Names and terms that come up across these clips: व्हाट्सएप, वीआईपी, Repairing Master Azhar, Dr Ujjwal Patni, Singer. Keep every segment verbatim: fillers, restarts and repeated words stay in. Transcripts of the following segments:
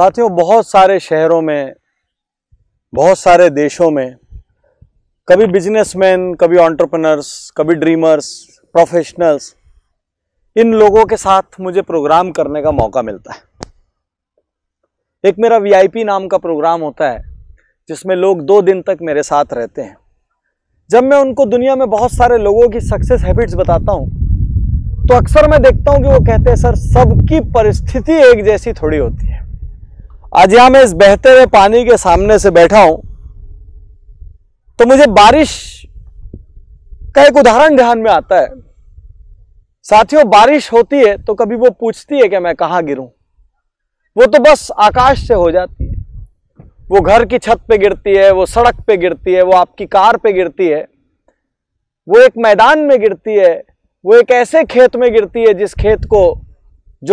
साथियों, बहुत सारे शहरों में, बहुत सारे देशों में कभी बिजनेसमैन, कभी एंटरप्रेन्योर्स, कभी ड्रीमर्स, प्रोफेशनल्स, इन लोगों के साथ मुझे प्रोग्राम करने का मौका मिलता है। एक मेरा वीआईपी नाम का प्रोग्राम होता है जिसमें लोग दो दिन तक मेरे साथ रहते हैं। जब मैं उनको दुनिया में बहुत सारे लोगों की सक्सेस हैबिट्स बताता हूँ तो अक्सर मैं देखता हूँ कि वो कहते हैं, सर सबकी परिस्थिति एक जैसी थोड़ी होती है। आज यहाँ मैं इस बहते हुए पानी के सामने से बैठा हूँ तो मुझे बारिश का एक उदाहरण ध्यान में आता है। साथियों, बारिश होती है तो कभी वो पूछती है कि मैं कहाँ गिरूँ, वो तो बस आकाश से हो जाती है। वो घर की छत पे गिरती है, वो सड़क पे गिरती है, वो आपकी कार पे गिरती है, वो एक मैदान में गिरती है, वो एक ऐसे खेत में गिरती है जिस खेत को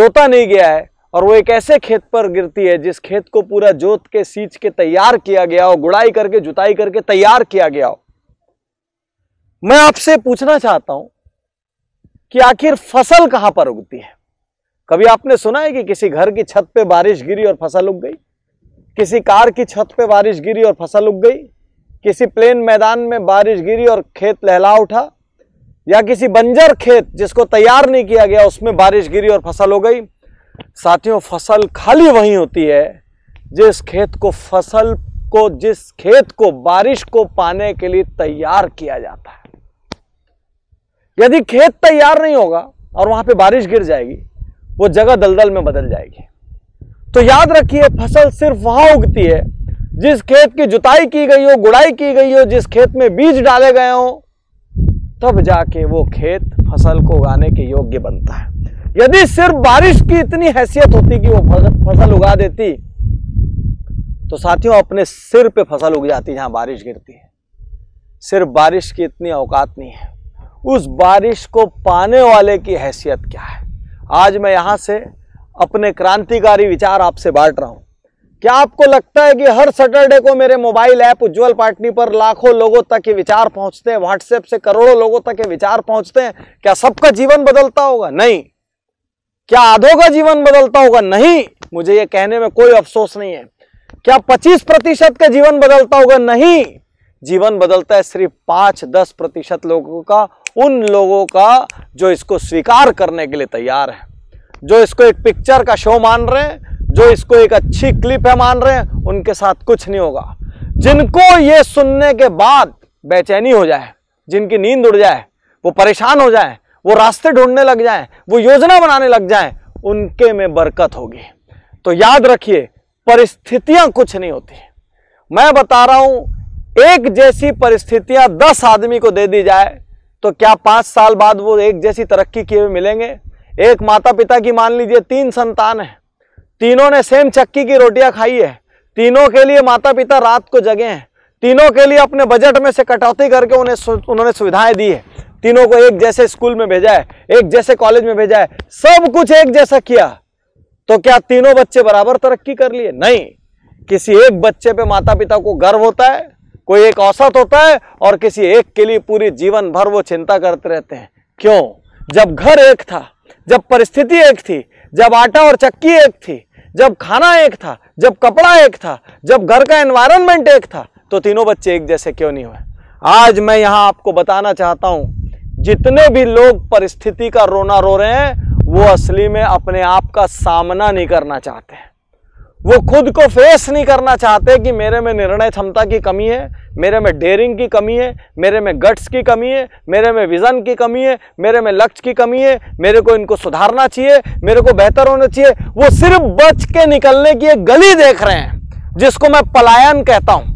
जोता नहीं गया है, और वो एक ऐसे खेत पर गिरती है जिस खेत को पूरा जोत के, सींच के तैयार किया गया हो, गुड़ाई करके, जुताई करके तैयार किया गया हो। मैं आपसे पूछना चाहता हूं कि आखिर फसल कहां पर उगती है? कभी आपने सुना है कि किसी घर की छत पे बारिश गिरी और फसल उग गई, किसी कार की छत पे बारिश गिरी और फसल उग गई, किसी प्लेन मैदान में बारिश गिरी और खेत लहला उठा, या किसी बंजर खेत जिसको तैयार नहीं किया गया उसमें बारिश गिरी और फसल हो गई? साथियों, फसल खाली वहीं होती है जिस खेत को फसल को जिस खेत को बारिश को पाने के लिए तैयार किया जाता है। यदि खेत तैयार नहीं होगा और वहां पे बारिश गिर जाएगी, वो जगह दलदल में बदल जाएगी। तो याद रखिए, फसल सिर्फ वहां उगती है जिस खेत की जुताई की गई हो, गुड़ाई की गई हो, जिस खेत में बीज डाले गए हो, तब जाके वो खेत फसल को उगाने के योग्य बनता है। यदि सिर्फ बारिश की इतनी हैसियत होती कि वो फसल उगा देती तो साथियों अपने सिर पे फसल उग जाती जहां बारिश गिरती है। सिर्फ बारिश की इतनी औकात नहीं है, उस बारिश को पाने वाले की हैसियत क्या है। आज मैं यहाँ से अपने क्रांतिकारी विचार आपसे बांट रहा हूँ। क्या आपको लगता है कि हर सैटरडे को मेरे मोबाइल ऐप उज्जवल पाटनी पर लाखों लोगों तक के विचार पहुँचते हैं, व्हाट्सएप से करोड़ों लोगों तक के विचार पहुँचते हैं? क्या सबका जीवन बदलता होगा? नहीं। क्या आधों का जीवन बदलता होगा? नहीं। मुझे ये कहने में कोई अफसोस नहीं है। क्या पच्चीस प्रतिशत का जीवन बदलता होगा? नहीं। जीवन बदलता है सिर्फ पाँच दस प्रतिशत लोगों का, उन लोगों का जो इसको स्वीकार करने के लिए तैयार है, जो इसको एक पिक्चर का शो मान रहे हैं, जो इसको एक अच्छी क्लिप है मान रहे हैं। उनके साथ कुछ नहीं होगा। जिनको ये सुनने के बाद बेचैनी हो जाए, जिनकी नींद उड़ जाए, वो परेशान हो जाए, वो रास्ते ढूंढने लग जाए, वो योजना बनाने लग जाए, उनके में बरकत होगी। तो याद रखिए, परिस्थितियां कुछ नहीं होती। मैं बता रहा हूं, एक जैसी परिस्थितियां दस आदमी को दे दी जाए तो क्या पांच साल बाद वो एक जैसी तरक्की किए हुए मिलेंगे? एक माता पिता की मान लीजिए तीन संतान है, तीनों ने सेम चक्की की रोटियां खाई है, तीनों के लिए माता पिता रात को जगे हैं, तीनों के लिए अपने बजट में से कटौती करके उन्हें उन्होंने सुविधाएं दी है, तीनों को एक जैसे स्कूल में भेजा है, एक जैसे कॉलेज में भेजा है, सब कुछ एक जैसा किया। तो क्या तीनों बच्चे बराबर तरक्की कर लिए? नहीं। किसी एक बच्चे पे माता पिता को गर्व होता है, कोई एक औसत होता है, और किसी एक के लिए पूरे जीवन भर वो चिंता करते रहते हैं। क्यों? जब घर एक था, जब परिस्थिति एक थी, जब आटा और चक्की एक थी, जब खाना एक था, जब कपड़ा एक था, जब घर का एनवायरनमेंट एक था, तो तीनों बच्चे एक जैसे क्यों नहीं हुए? आज मैं यहाँ आपको बताना चाहता हूँ, जितने भी लोग परिस्थिति का रोना रो रहे हैं वो असली में अपने आप का सामना नहीं करना चाहते हैं। वो खुद को फेस नहीं करना चाहते कि मेरे में निर्णय क्षमता की कमी है, मेरे में डेयरिंग की कमी है, मेरे में गट्स की कमी है, मेरे में विजन की कमी है, मेरे में लक्ष्य की कमी है, मेरे को इनको सुधारना चाहिए, मेरे को बेहतर होना चाहिए। वो सिर्फ बच के निकलने की एक गली देख रहे हैं जिसको मैं पलायन कहता हूँ।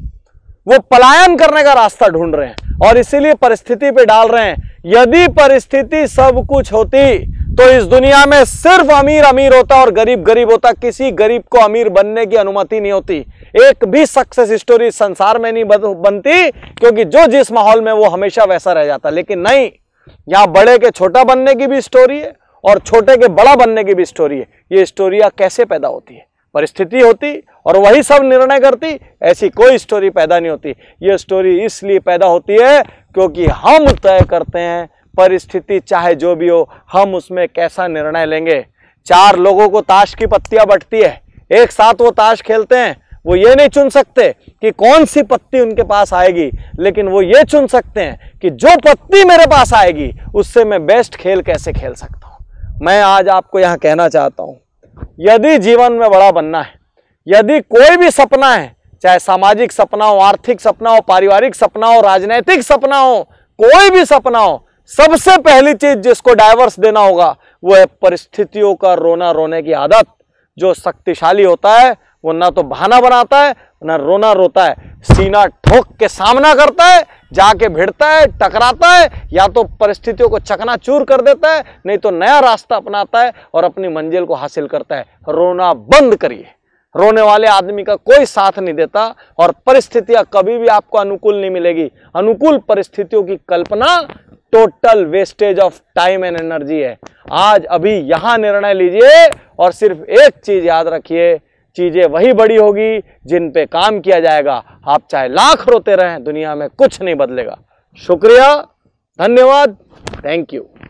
वो पलायन करने का रास्ता ढूंढ रहे हैं और इसीलिए परिस्थिति पे डाल रहे हैं। यदि परिस्थिति सब कुछ होती तो इस दुनिया में सिर्फ अमीर अमीर होता और गरीब गरीब होता। किसी गरीब को अमीर बनने की अनुमति नहीं होती। एक भी सक्सेस स्टोरी संसार में नहीं बनती, क्योंकि जो जिस माहौल में वो हमेशा वैसा रह जाता। लेकिन नहीं, यहाँ बड़े के छोटा बनने की भी स्टोरी है और छोटे के बड़ा बनने की भी स्टोरी है। ये स्टोरियाँ कैसे पैदा होती है? परिस्थिति होती और वही सब निर्णय करती। ऐसी कोई स्टोरी पैदा नहीं होती। ये स्टोरी इसलिए पैदा होती है क्योंकि हम तय करते हैं, परिस्थिति चाहे जो भी हो, हम उसमें कैसा निर्णय लेंगे। चार लोगों को ताश की पत्तियां बंटती है, एक साथ वो ताश खेलते हैं, वो ये नहीं चुन सकते कि कौन सी पत्ती उनके पास आएगी, लेकिन वो ये चुन सकते हैं कि जो पत्ती मेरे पास आएगी उससे मैं बेस्ट खेल कैसे खेल सकता हूँ। मैं आज आपको यहाँ कहना चाहता हूँ, यदि जीवन में बड़ा बनना है, यदि कोई भी सपना है, चाहे सामाजिक सपना हो, आर्थिक सपना हो, पारिवारिक सपना हो, राजनैतिक सपना हो, कोई भी सपना हो, सबसे पहली चीज जिसको डाइवर्स देना होगा वो है परिस्थितियों का रोना रोने की आदत। जो शक्तिशाली होता है वो ना तो बहाना बनाता है ना रोना रोता है, सीना ठोक के सामना करता है, जाके भिड़ता है, टकराता है, या तो परिस्थितियों को चकनाचूर कर देता है, नहीं तो नया रास्ता अपनाता है और अपनी मंजिल को हासिल करता है। रोना बंद करिए, रोने वाले आदमी का कोई साथ नहीं देता और परिस्थितियां कभी भी आपको अनुकूल नहीं मिलेगी। अनुकूल परिस्थितियों की कल्पना total wastage of time and energy है। आज अभी यहाँ निर्णय लीजिए और सिर्फ एक चीज याद रखिए, चीजें वही बड़ी होगी जिन पे काम किया जाएगा। आप चाहे लाख रोते रहें, दुनिया में कुछ नहीं बदलेगा। शुक्रिया, धन्यवाद, थैंक यू।